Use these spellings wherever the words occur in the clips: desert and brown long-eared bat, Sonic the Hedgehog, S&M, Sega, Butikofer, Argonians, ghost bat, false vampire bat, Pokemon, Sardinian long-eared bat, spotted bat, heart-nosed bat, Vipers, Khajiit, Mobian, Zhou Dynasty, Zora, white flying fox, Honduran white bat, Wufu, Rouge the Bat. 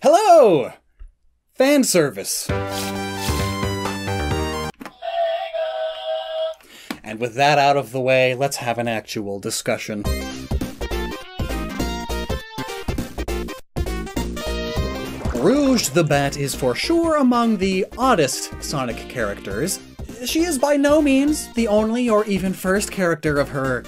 Hello! Fan service. Sega! And with that out of the way, let's have an actual discussion. Rouge the Bat is for sure among the oddest Sonic characters. She is by no means the only or even first character of her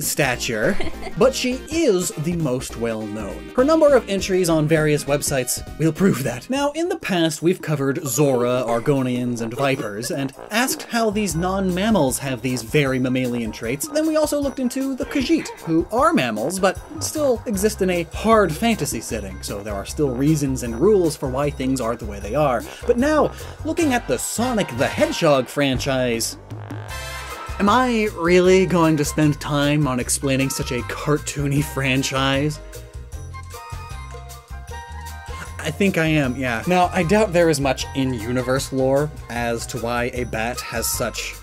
stature, but she is the most well-known. Her number of entries on various websites will prove that. Now, in the past, we've covered Zora, Argonians, and Vipers, and asked how these non-mammals have these very mammalian traits. Then we also looked into the Khajiit, who are mammals, but still exist in a hard fantasy setting, so there are still reasons and rules for why things are the way they are. But now, looking at the Sonic the Hedgehog franchise, am I really going to spend time on explaining such a cartoony franchise? I think I am, yeah. Now, I doubt there is much in-universe lore as to why a bat has such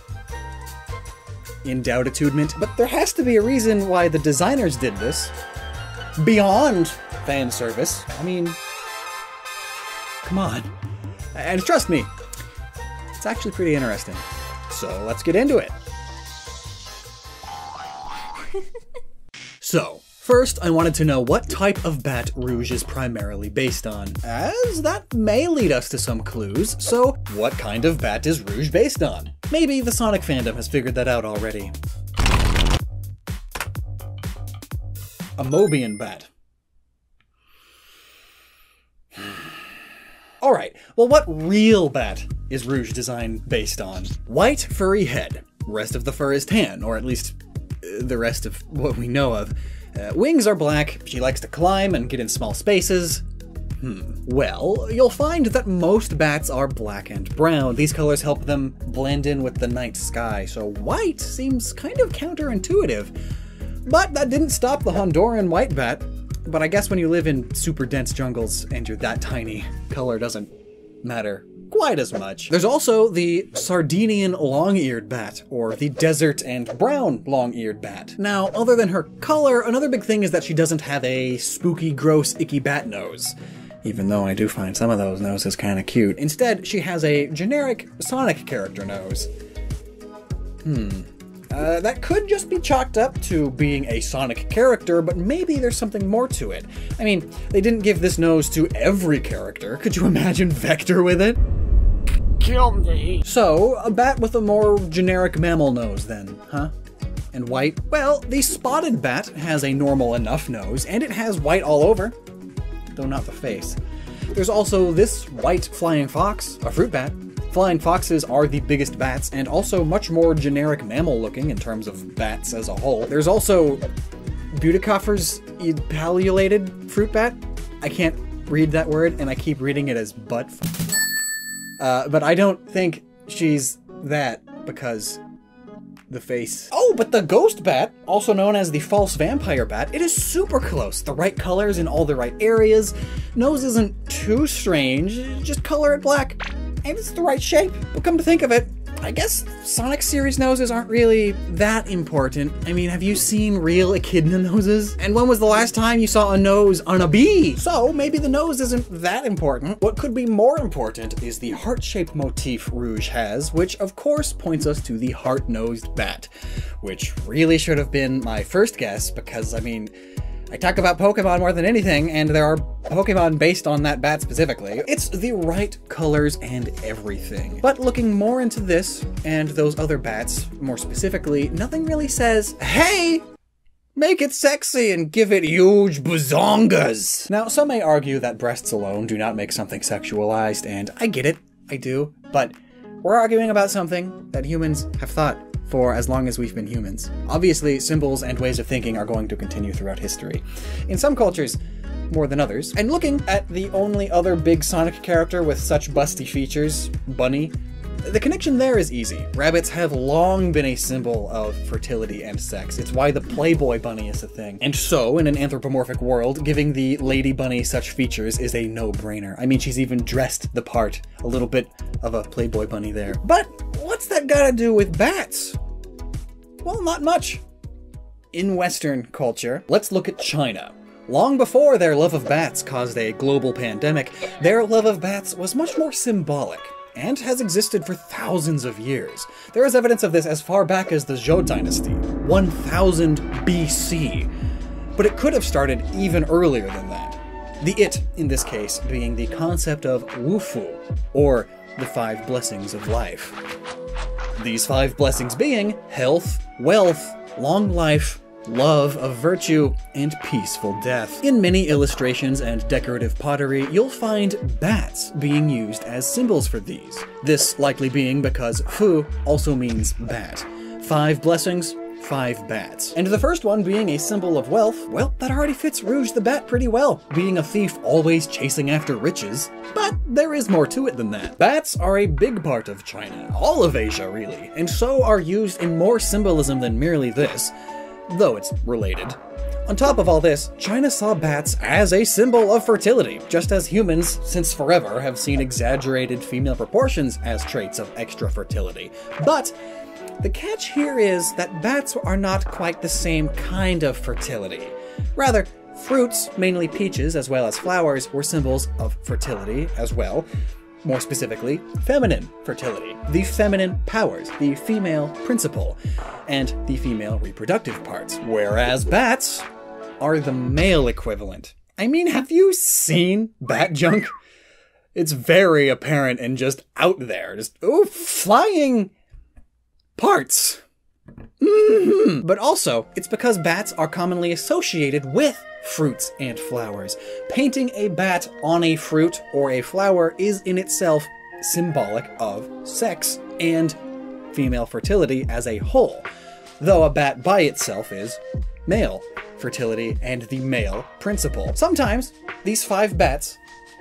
indoutitudement, but there has to be a reason why the designers did this beyond fan service. I mean, come on. And trust me, it's actually pretty interesting. So let's get into it. So, first I wanted to know what type of bat Rouge is primarily based on, as that may lead us to some clues. So, what kind of bat is Rouge based on? Maybe the Sonic fandom has figured that out already. A Mobian bat. Alright, well what real bat is Rouge design based on? White furry head. Rest of the fur is tan, or at least the rest of what we know of. Wings are black, she likes to climb and get in small spaces. Well, you'll find that most bats are black and brown. These colors help them blend in with the night sky, so white seems kind of counterintuitive. But that didn't stop the Honduran white bat. But I guess when you live in super dense jungles and you're that tiny, color doesn't matter quite as much. There's also the Sardinian long-eared bat, or the desert and brown long-eared bat. Now, other than her color, another big thing is that she doesn't have a spooky, gross, icky bat nose. Even though I do find some of those noses kind of cute. Instead, she has a generic Sonic character nose. That could just be chalked up to being a Sonic character, but maybe there's something more to it. I mean, they didn't give this nose to every character. Could you imagine Vector with it? Kill me. So, a bat with a more generic mammal nose then, huh? And white? Well, the spotted bat has a normal enough nose, and it has white all over, though not the face. There's also this white flying fox, a fruit bat. Flying foxes are the biggest bats, and also much more generic mammal-looking in terms of bats as a whole. There's also Butikofer's paliolated fruit bat. I can't read that word, and I keep reading it as butt. But I don't think she's that, because the face. Oh, but the ghost bat, also known as the false vampire bat, it is super close. The right colors in all the right areas. Nose isn't too strange, just color it black. And it's the right shape. But come to think of it, I guess Sonic series noses aren't really that important. I mean, have you seen real echidna noses? And when was the last time you saw a nose on a bee? So maybe the nose isn't that important. What could be more important is the heart-shaped motif Rouge has, which of course points us to the heart-nosed bat, which really should have been my first guess because, I mean, I talk about Pokemon more than anything, and there are Pokemon based on that bat specifically. It's the right colors and everything. But looking more into this, and those other bats, more specifically, nothing really says, hey, make it sexy and give it huge bazongas. Now, some may argue that breasts alone do not make something sexualized, and I get it, I do, but we're arguing about something that humans have thought for as long as we've been humans. Obviously, symbols and ways of thinking are going to continue throughout history. In some cultures, more than others. And looking at the only other big Sonic character with such busty features, Bunny, the connection there is easy. Rabbits have long been a symbol of fertility and sex. It's why the Playboy bunny is a thing. And so, in an anthropomorphic world, giving the lady bunny such features is a no-brainer. I mean, she's even dressed the part. A little bit of a Playboy bunny there. But what's that gotta do with bats? Well, not much. In Western culture, let's look at China, Long before their love of bats caused a global pandemic, their love of bats was much more symbolic, and has existed for thousands of years. There is evidence of this as far back as the Zhou Dynasty, 1000 BC. But it could have started even earlier than that. The it, in this case, being the concept of Wufu, or the five blessings of life. These five blessings being health, wealth, long life, love of virtue, and peaceful death. In many illustrations and decorative pottery, you'll find bats being used as symbols for these. This likely being because fu also means bat. Five blessings, five bats. And the first one being a symbol of wealth, well, that already fits Rouge the Bat pretty well, being a thief always chasing after riches. But there is more to it than that. Bats are a big part of China, all of Asia really, and so are used in more symbolism than merely this, though it's related. On top of all this, China saw bats as a symbol of fertility, just as humans, since forever, have seen exaggerated female proportions as traits of extra fertility. But the catch here is that bats are not quite the same kind of fertility. Rather, fruits, mainly peaches as well as flowers, were symbols of fertility as well. More specifically, feminine fertility, the feminine powers, the female principle, and the female reproductive parts, whereas bats are the male equivalent. I mean, have you seen bat junk? It's very apparent and just out there, just, ooh, flying parts. But also, it's because bats are commonly associated with fruits and flowers. Painting a bat on a fruit or a flower is in itself symbolic of sex and female fertility as a whole, though a bat by itself is male fertility and the male principle. Sometimes these five bats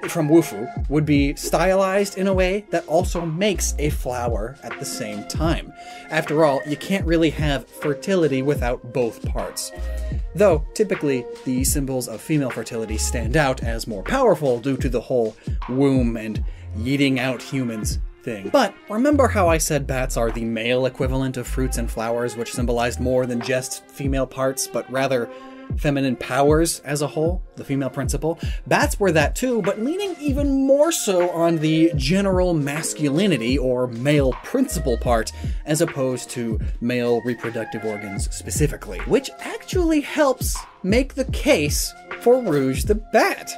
from Wufu would be stylized in a way that also makes a flower at the same time. After all, you can't really have fertility without both parts. Though, typically, the symbols of female fertility stand out as more powerful due to the whole womb and yeeting out humans thing. But remember how I said bats are the male equivalent of fruits and flowers, which symbolized more than just female parts, but rather feminine powers as a whole, the female principle? Bats were that too, but leaning even more so on the general masculinity or male principle part, as opposed to male reproductive organs specifically, which actually helps make the case for Rouge the Bat.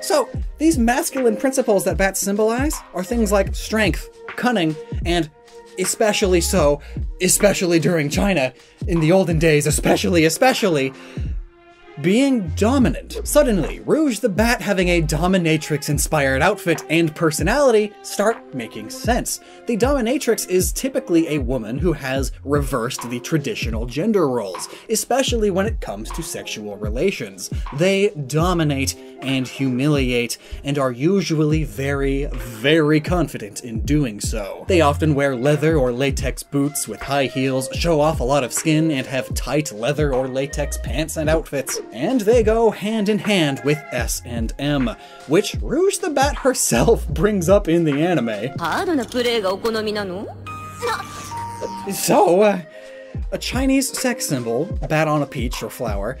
So, these masculine principles that bats symbolize are things like strength, cunning, and especially so, especially during China, in the olden days, especially, being dominant. Suddenly, Rouge the Bat having a dominatrix-inspired outfit and personality start making sense. The dominatrix is typically a woman who has reversed the traditional gender roles, especially when it comes to sexual relations. They dominate and humiliate, and are usually very, very confident in doing so. They often wear leather or latex boots with high heels, show off a lot of skin, and have tight leather or latex pants and outfits. And they go hand in hand with S&M, which Rouge the Bat herself brings up in the anime. So, a Chinese sex symbol, bat on a peach or flower,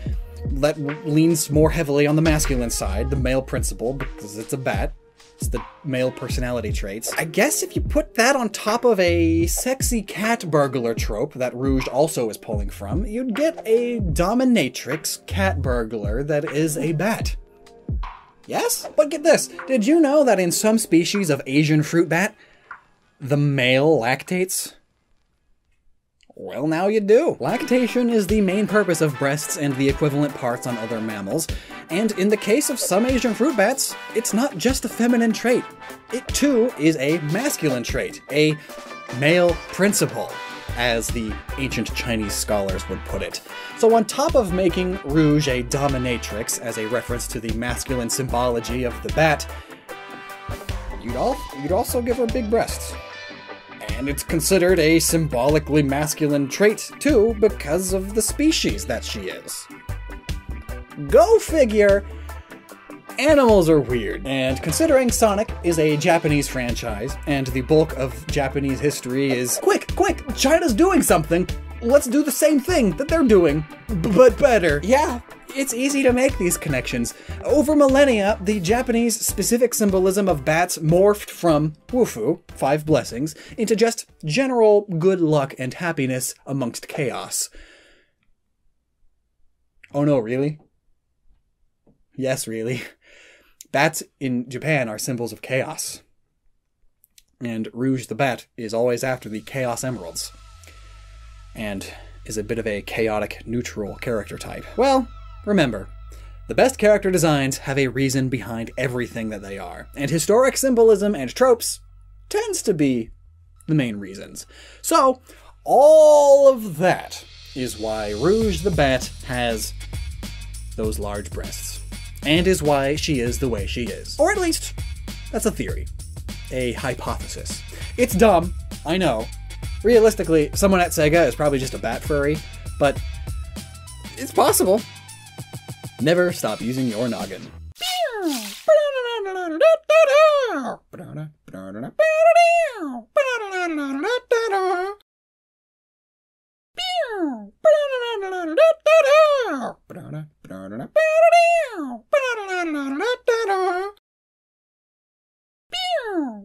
that leans more heavily on the masculine side, the male principle, because it's a bat. It's the male personality traits. I guess if you put that on top of a sexy cat burglar trope that Rouge also is pulling from, you'd get a dominatrix cat burglar that is a bat. Yes? But get this, did you know that in some species of Asian fruit bat, the male lactates? Well, now you do. Lactation is the main purpose of breasts and the equivalent parts on other mammals, and in the case of some Asian fruit bats, it's not just a feminine trait. It too is a masculine trait, a male principle, as the ancient Chinese scholars would put it. So on top of making Rouge a dominatrix as a reference to the masculine symbology of the bat, you'd also give her big breasts. And it's considered a symbolically masculine trait, too, because of the species that she is. Go figure! Animals are weird. And considering Sonic is a Japanese franchise, and the bulk of Japanese history is, quick, China's doing something! Let's do the same thing that they're doing, but better. Yeah, It's easy to make these connections. Over millennia, the Japanese specific symbolism of bats morphed from Wufu, five blessings, into just general good luck and happiness amongst chaos. Oh no, really? Yes, really. Bats in Japan are symbols of chaos. And Rouge the Bat is always after the Chaos Emeralds. And is a bit of a chaotic, neutral character type. Well, remember, the best character designs have a reason behind everything that they are, and historic symbolism and tropes tends to be the main reasons. So, all of that is why Rouge the Bat has those large breasts, and is why she is the way she is. Or at least, that's a theory. A hypothesis. It's dumb, I know. Realistically, someone at Sega is probably just a bat furry, but it's possible. Never stop using your noggin.